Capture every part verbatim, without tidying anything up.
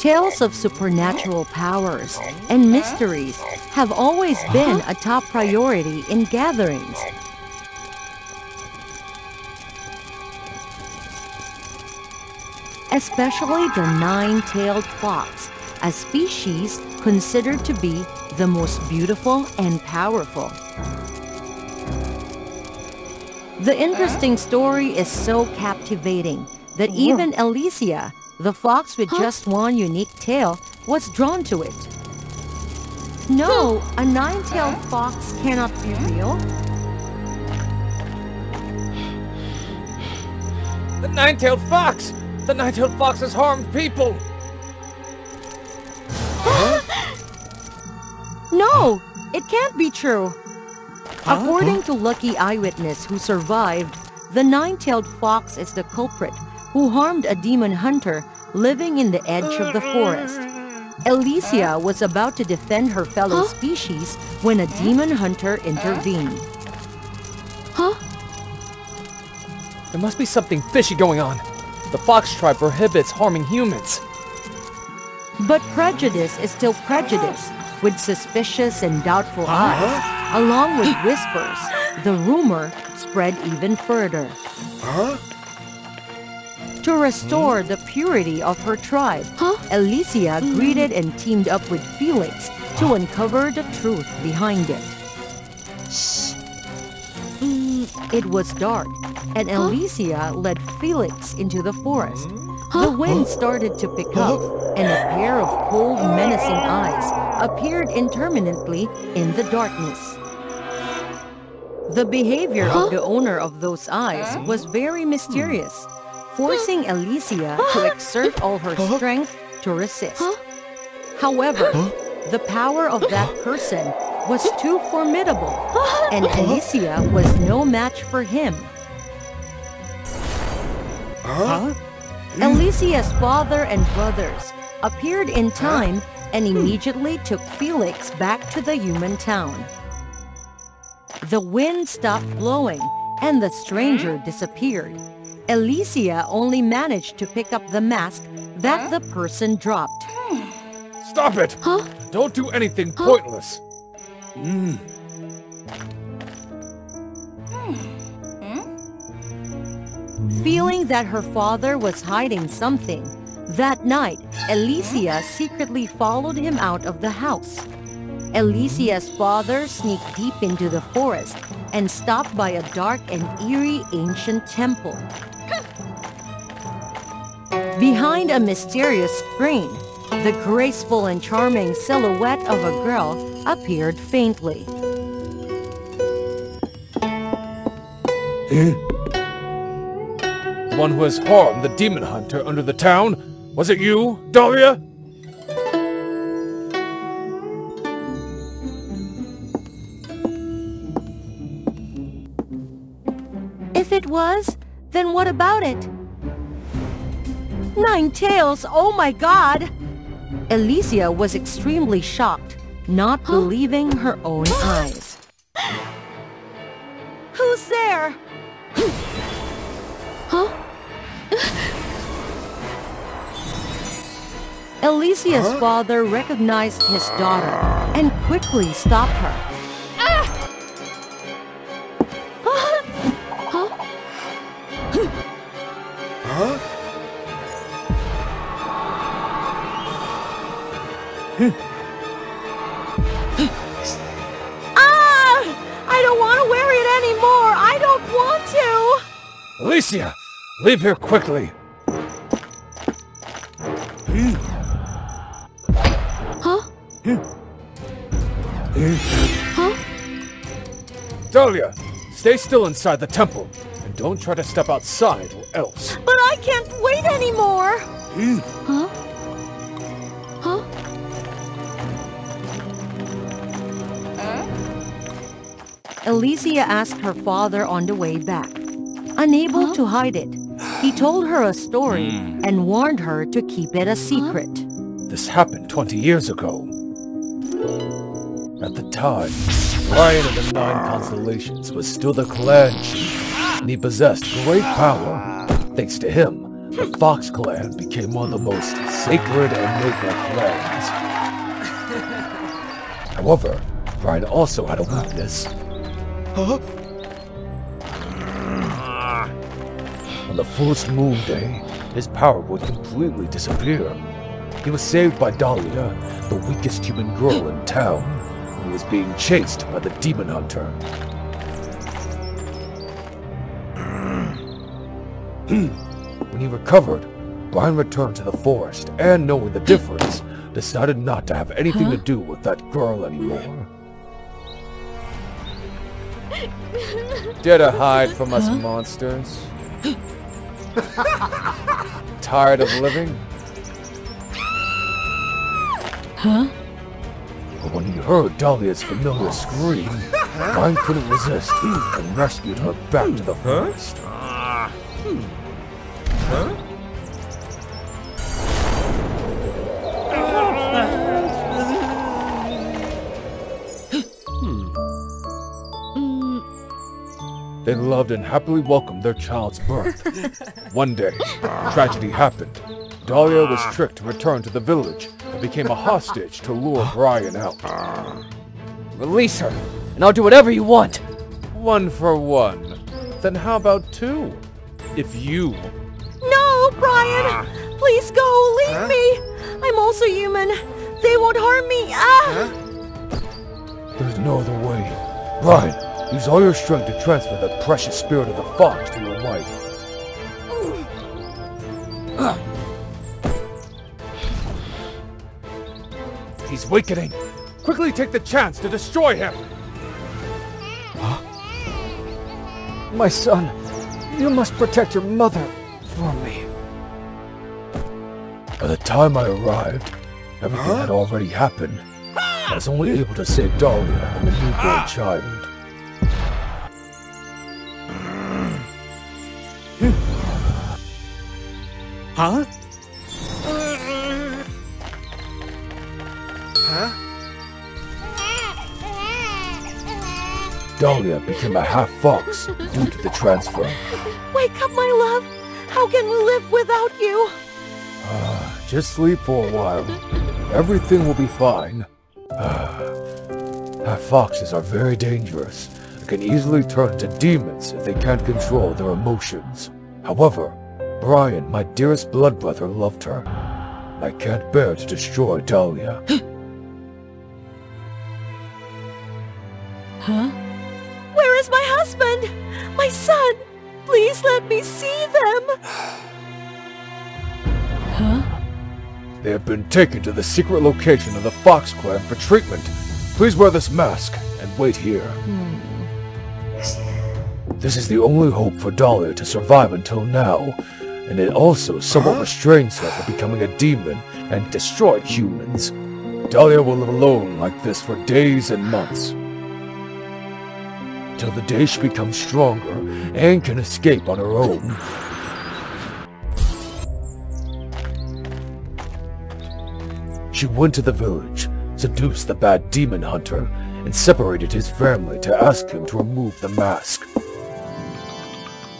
Tales of supernatural powers and mysteries have always been a top priority in gatherings. Especially the nine-tailed fox, a species considered to be the most beautiful and powerful. The interesting story is so captivating that even Elysia, the fox with just one unique tail, was drawn to it. No, a nine-tailed fox cannot be real. The nine-tailed fox! The nine-tailed fox has harmed people! Huh? No, it can't be true. Huh? According to lucky eyewitness who survived, the nine-tailed fox is the culprit who harmed a demon hunter living in the edge of the forest. Elysia was about to defend her fellow huh? species when a demon hunter intervened. Huh? There must be something fishy going on. The fox tribe prohibits harming humans. But prejudice is still prejudice, with suspicious and doubtful eyes, along with whispers. The rumor spread even further. Huh? To restore the purity of her tribe, huh? Elysia greeted and teamed up with Felix to uncover the truth behind it. Shh. It was dark, and Elysia led Felix into the forest. The wind started to pick up, and a pair of cold, menacing eyes appeared intermittently in the darkness. The behavior of the owner of those eyes was very mysterious, forcing Elysia to exert all her strength to resist. However, the power of that person was too formidable, and Elysia was no match for him. Huh? Elysia's father and brothers appeared in time and immediately took Felix back to the human town. The wind stopped blowing, and the stranger disappeared. Elysia only managed to pick up the mask that the person dropped. Stop it! Huh? Don't do anything huh? pointless! Mm. Feeling that her father was hiding something, that night, Elysia secretly followed him out of the house. Elysia's father sneaked deep into the forest and stopped by a dark and eerie ancient temple. Behind a mysterious screen, the graceful and charming silhouette of a girl appeared faintly. The one who has harmed the demon hunter under the town? Was it you, Dahlia? If it was, then what about it? Nine tails, oh my god! Elysia was extremely shocked, not huh? believing her own eyes. Who's there? Huh? Elysia's huh? father recognized his daughter and quickly stopped her. Ah! Huh? Huh? Huh? Elysia! Leave here quickly! Huh? Huh? Dahlia, stay still inside the temple, and don't try to step outside or else. But I can't wait anymore! Huh? Huh? Elysia asked her father on the way back. Unable huh? to hide it, he told her a story mm. and warned her to keep it a secret. This happened twenty years ago. At the time, Brian of the Nine Constellations was still the clan chief, and he possessed great power. Thanks to him, the Fox Clan became one of the most sacred and noble clans. However, Brian also had a weakness. Huh? On the first moon day, his power would completely disappear. He was saved by Dahlia, the weakest human girl in town, who was being chased by the demon hunter. When he recovered, Brian returned to the forest and, knowing the difference, decided not to have anything huh? to do with that girl anymore. Dare to hide from us huh? monsters? Tired of living? Huh? But when he heard Dahlia's familiar scream, Brian couldn't resist and rescued her back to the forest. Huh? Huh? They loved and happily welcomed their child's birth. One day, tragedy happened. Dahlia was tricked to return to the village and became a hostage to lure Brian out. Release her, and I'll do whatever you want. One for one. Then how about two? If you... No, Brian! Please go, leave huh? me! I'm also human. They won't harm me. Ah! There's no other way. Brian! Use all your strength to transfer the precious spirit of the fox to your wife. He's weakening. Quickly take the chance to destroy him. Huh? My son, you must protect your mother from me. By the time I arrived, everything huh? had already happened. I was only able to save Dahlia and the newborn ah. child. Huh? Huh? Dahlia became a half-fox due to the transfer. Wake up, my love! How can we live without you? Uh, just sleep for a while. Everything will be fine. Uh, half-foxes are very dangerous and can easily turn to demons if they can't control their emotions. However, Brian, my dearest blood brother, loved her. I can't bear to destroy Dahlia. Huh? Where is my husband? My son? Please let me see them! Huh? They have been taken to the secret location of the Fox Clan for treatment. Please wear this mask and wait here. Hmm. This is the only hope for Dahlia to survive until now. And it also somewhat restrains her from becoming a demon and destroyed humans. Dahlia will live alone like this for days and months. Till the day she becomes stronger and can escape on her own. She went to the village, seduced the bad demon hunter, and separated his family to ask him to remove the mask.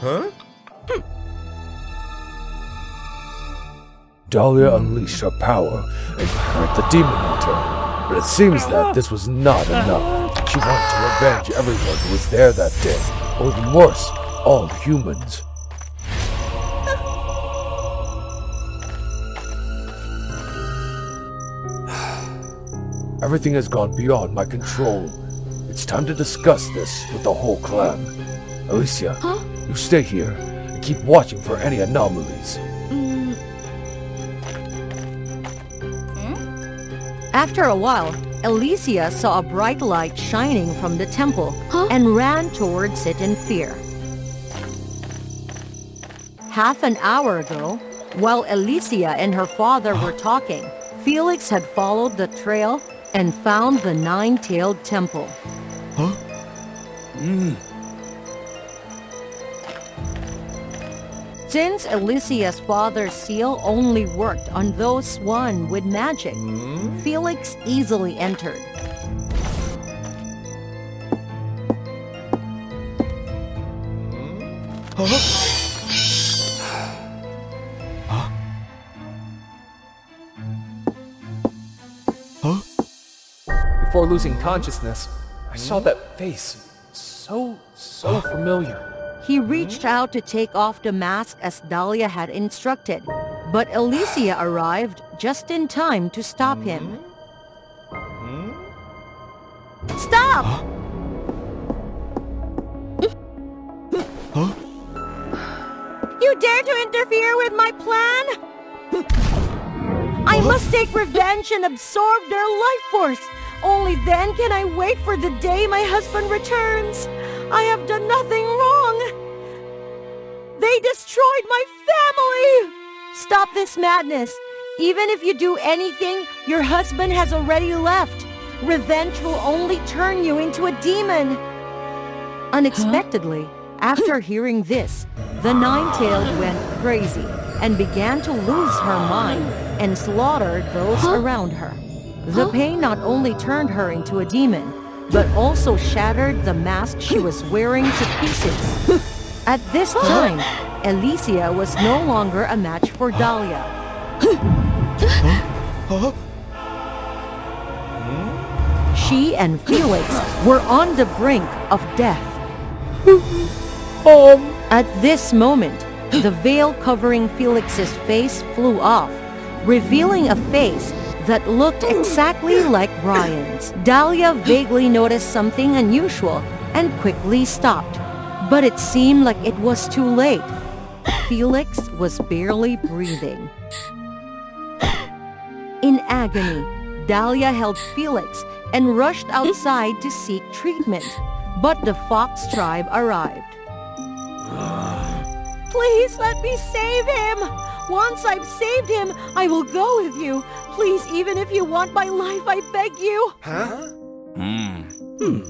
Huh? Dahlia unleashed her power and hurt the demon hunter, but it seems that this was not enough. She wanted to revenge everyone who was there that day, or even worse, all humans. Everything has gone beyond my control. It's time to discuss this with the whole clan. Elysia, huh? you stay here and keep watching for any anomalies. After a while, Elysia saw a bright light shining from the temple huh? and ran towards it in fear. Half an hour ago, while Elysia and her father were talking, Felix had followed the trail and found the nine-tailed temple. Huh? Mm. Since Elysia's father's seal only worked on those sworn with magic, mm-hmm. Felix easily entered. Huh? before losing consciousness, I saw that face. So, so familiar. He reached out to take off the mask as Dahlia had instructed, but Elysia arrived just in time to stop him. Stop! Huh? You dare to interfere with my plan? I must take revenge and absorb their life force. Only then can I wait for the day my husband returns. I have done nothing wrong. They destroyed my family! Stop this madness. Even if you do anything, your husband has already left. Revenge will only turn you into a demon. Unexpectedly, huh? After hearing this, the nine-tailed went crazy and began to lose her mind and slaughter those huh? around her. The pain not only turned her into a demon, but also shattered the mask she was wearing to pieces. At this time, Elysia was no longer a match for Dahlia. She and Felix were on the brink of death. At this moment, the veil covering Felix's face flew off, revealing a face that looked exactly like Brian's. Dahlia vaguely noticed something unusual and quickly stopped, but it seemed like it was too late. Felix was barely breathing. In agony, Dahlia held Felix and rushed outside to seek treatment, but the Fox tribe arrived. Please let me save him! Once I've saved him, I will go with you. Please, even if you want my life, I beg you. Huh? Hmm. Hmm.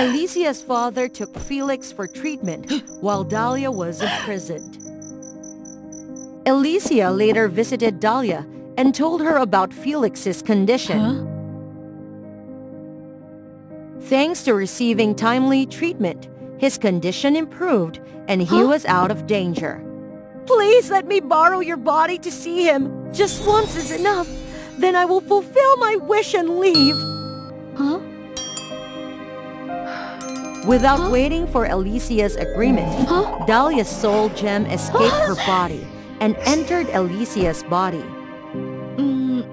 Elysia's father took Felix for treatment while Dahlia was imprisoned. Elysia later visited Dahlia and told her about Felix's condition. Huh? Thanks to receiving timely treatment, his condition improved and he huh? was out of danger. Please let me borrow your body to see him. Just once is enough. Then I will fulfill my wish and leave. Huh? Without huh? waiting for Elysia's agreement, huh? Dahlia's soul gem escaped her body and entered Elysia's body. Mm.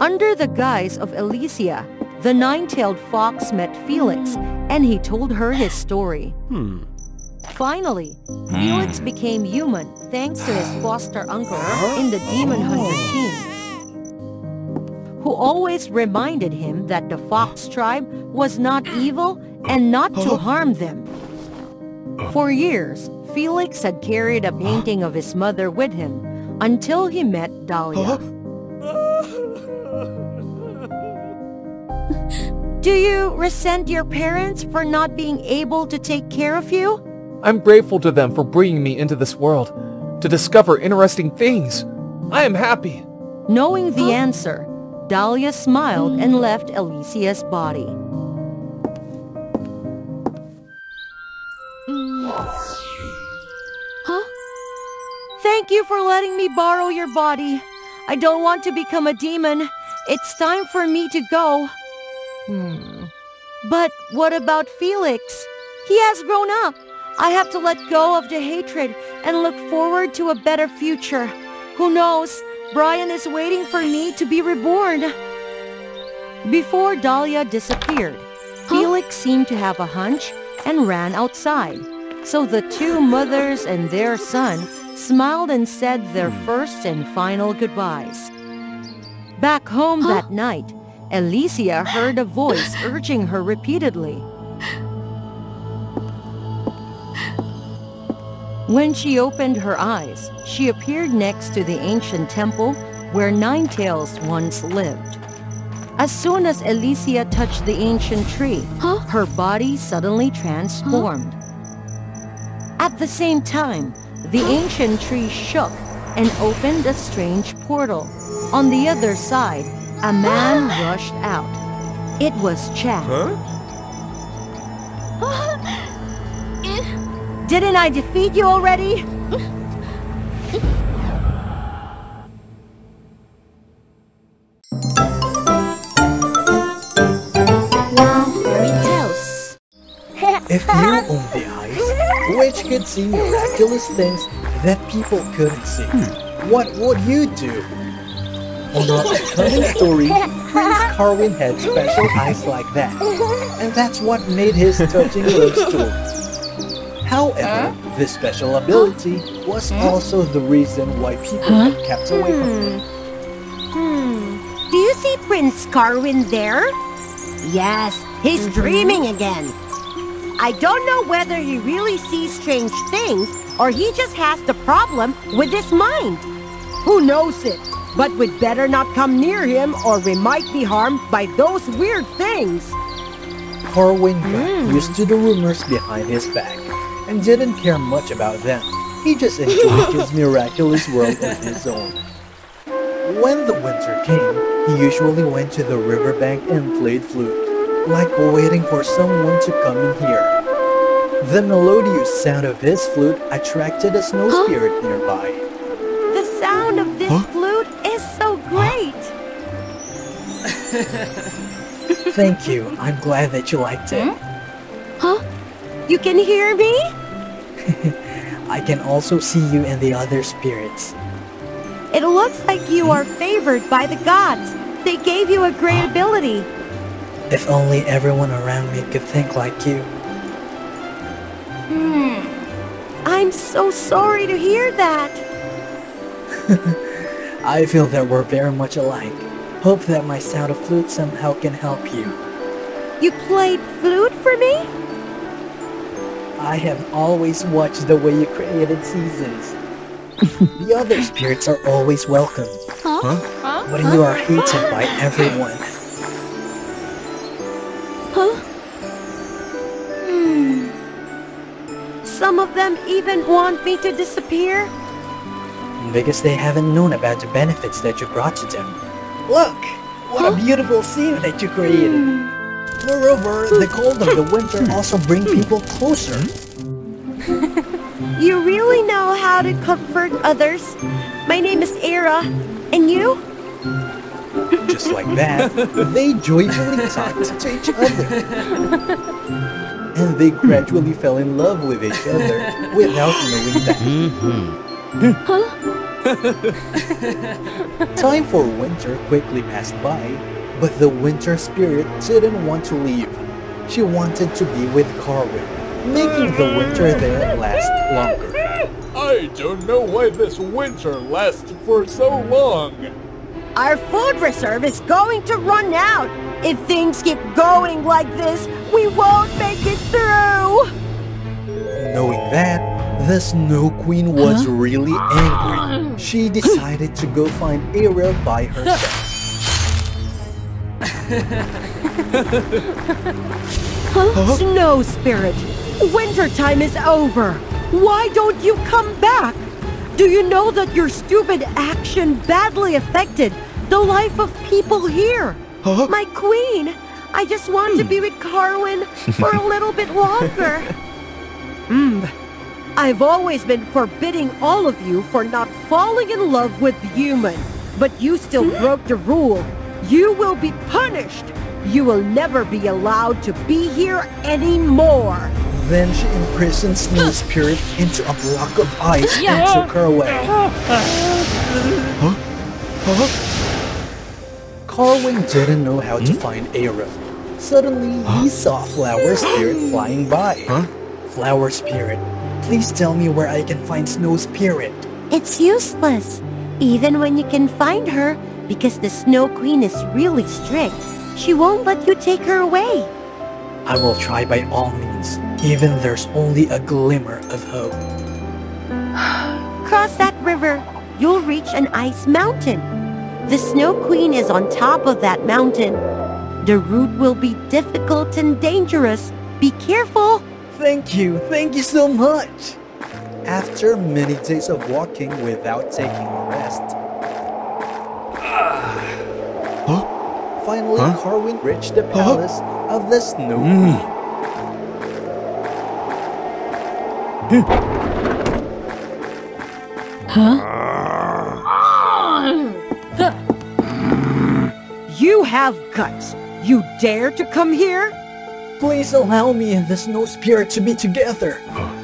Under the guise of Elysia, the nine-tailed fox met Felix and he told her his story. Hmm. Finally, Felix became human thanks to his foster uncle in the Demon Hunter team, who always reminded him that the Fox tribe was not evil and not to harm them. For years, Felix had carried a painting of his mother with him until he met Dahlia. Do you resent your parents for not being able to take care of you? I'm grateful to them for bringing me into this world, to discover interesting things. I am happy. Knowing the answer, Dahlia smiled and left Elysia's body. Huh? Thank you for letting me borrow your body. I don't want to become a demon. It's time for me to go. Hmm. But what about Felix? He has grown up. I have to let go of the hatred and look forward to a better future. Who knows? Brian is waiting for me to be reborn. Before Dahlia disappeared, huh? Felix seemed to have a hunch and ran outside. So the two mothers and their son smiled and said their first and final goodbyes. Back home huh? that night, Elysia heard a voice urging her repeatedly. When she opened her eyes, she appeared next to the ancient temple where Ninetales once lived. As soon as Elysia touched the ancient tree, huh? her body suddenly transformed. Huh? At the same time, the ancient tree shook and opened a strange portal. On the other side, a man rushed out. It was Chad. Huh? Didn't I defeat you already? If you own the eyes, which could see miraculous things that people couldn't see, hmm. what would you do? On our current story, Prince Carwin had special eyes like that, and that's what made his touching love story. However, this special ability was also the reason why people huh? were kept away from him. Hmm. Do you see Prince Carwin there? Yes, he's mm-hmm. dreaming again. I don't know whether he really sees strange things or he just has the problem with his mind. Who knows it? But we'd better not come near him or we might be harmed by those weird things. Carwin got mm. used to the rumors behind his back and didn't care much about them. He just enjoyed his miraculous world on his own. When the winter came, he usually went to the riverbank and played flute, like waiting for someone to come and hear. The melodious sound of his flute attracted a snow huh? spirit nearby. The sound of this huh? flute is so great! Thank you, I'm glad that you liked it. Huh? You can hear me? I can also see you and the other spirits. It looks like you are favored by the gods. They gave you a great ability. If only everyone around me could think like you. Hmm. I'm so sorry to hear that. I feel that we're very much alike. Hope that my sound of flute somehow can help you. You played flute for me? I have always watched the way you created seasons. The other spirits are always welcome. Huh? Huh? But you are hated by everyone. Some of them even want me to disappear? Because they haven't known about the benefits that you brought to them. Look! What huh? a beautiful scene that you created! Mm. Moreover, the cold of the winter also brings people closer. You really know how to comfort others. My name is Aira, and you? Just like that, they joyfully talked to each other. And they gradually fell in love with each other without knowing that. Huh? Time for winter quickly passed by, but the winter spirit didn't want to leave. She wanted to be with Carwin, making the winter there last longer. I don't know why this winter lasts for so long. Our food reserve is going to run out. If things keep going like this, we won't make it through! Knowing that, the Snow Queen was huh? really angry. She decided to go find Aira by herself. huh? Huh? Snow Spirit, winter time is over. Why don't you come back? Do you know that your stupid action badly affected the life of people here? Huh? My queen, I just want to be with Carwin for a little bit longer. mm. I've always been forbidding all of you for not falling in love with human, but you still broke the rule. You will be punished. You will never be allowed to be here anymore. Then she imprisoned Snow Spirit into a block of ice yeah. and took her away. Huh? Huh? Carwin didn't know how to find Aira. Suddenly, he saw Flower Spirit flying by. Huh? Flower Spirit, please tell me where I can find Snow Spirit. It's useless, even when you can find her, because the Snow Queen is really strict. She won't let you take her away. I will try by all means, even there's only a glimmer of hope. Cross that river, you'll reach an ice mountain. The Snow Queen is on top of that mountain. The route will be difficult and dangerous. Be careful! Thank you, thank you so much! After many days of walking without taking a rest, huh? finally huh? Carwin reached the palace huh? of the Snow Queen. Mm. Huh? You have guts! You dare to come here? Please allow me and the snow spirit to be together. Oh.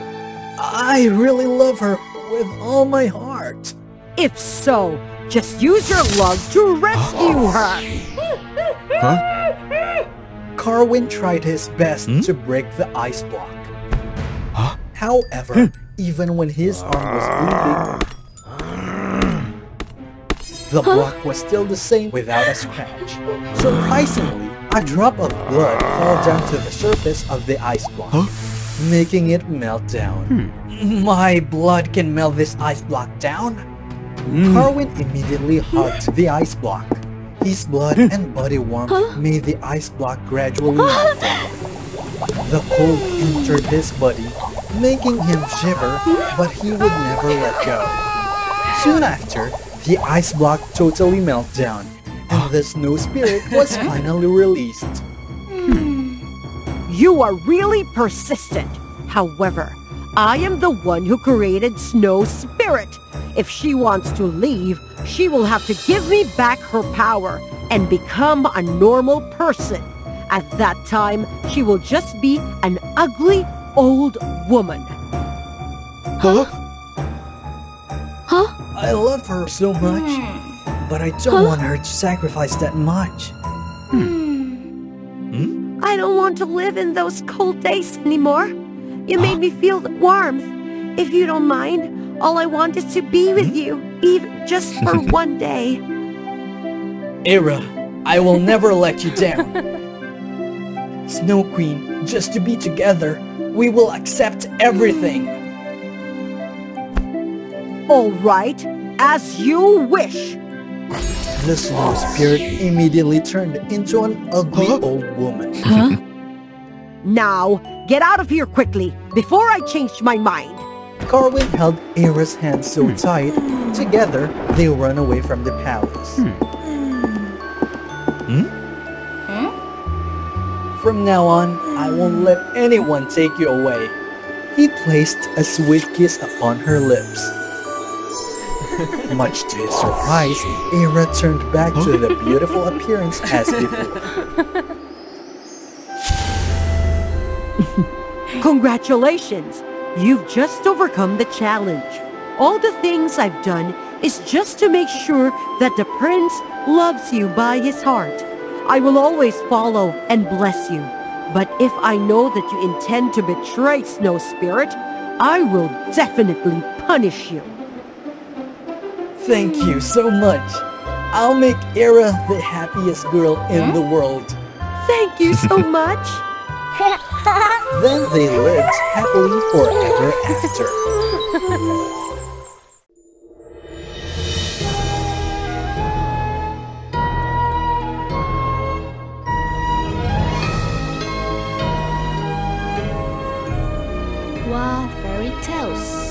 I really love her with all my heart. If so, just use your love to rescue her. Huh? Carwin tried his best hmm? to break the ice block. Huh? However, even when his arm was bleeding, the block was still the same without a scratch. Surprisingly, a drop of blood fell down to the surface of the ice block, huh? making it melt down. Hmm. My blood can melt this ice block down? Mm. Carwin immediately hugged the ice block. His blood and body warmth huh? made the ice block gradually melt down. The cold entered his body, making him shiver, but he would never let go. Soon after, the ice block totally melted down, and the snow spirit was finally released. Hmm. You are really persistent. However, I am the one who created Snow Spirit. If she wants to leave, she will have to give me back her power and become a normal person. At that time, she will just be an ugly old woman. Huh? Huh? I love her so much, mm. but I don't huh? want her to sacrifice that much. Hmm. Hmm? I don't want to live in those cold days anymore. You made me feel the warmth. If you don't mind, all I want is to be with you, even just for one day. Aira, I will never let you down. Snow Queen, just to be together, we will accept everything. All right, as you wish. The snow spirit immediately turned into an ugly huh? old woman. Huh? Now, get out of here quickly, before I change my mind. Carwin held Aira's hands so hmm. tight, together they ran away from the palace. Hmm? Hmm? From now on, I won't let anyone take you away. He placed a sweet kiss upon her lips. Much to his surprise, Aira turned back to the beautiful appearance as before. Congratulations! You've just overcome the challenge. All the things I've done is just to make sure that the prince loves you by his heart. I will always follow and bless you. But if I know that you intend to betray Snow Spirit, I will definitely punish you. Thank you so much. I'll make Aira the happiest girl in the world. Thank you so much. Then they lived happily forever after. Wow, fairy tales.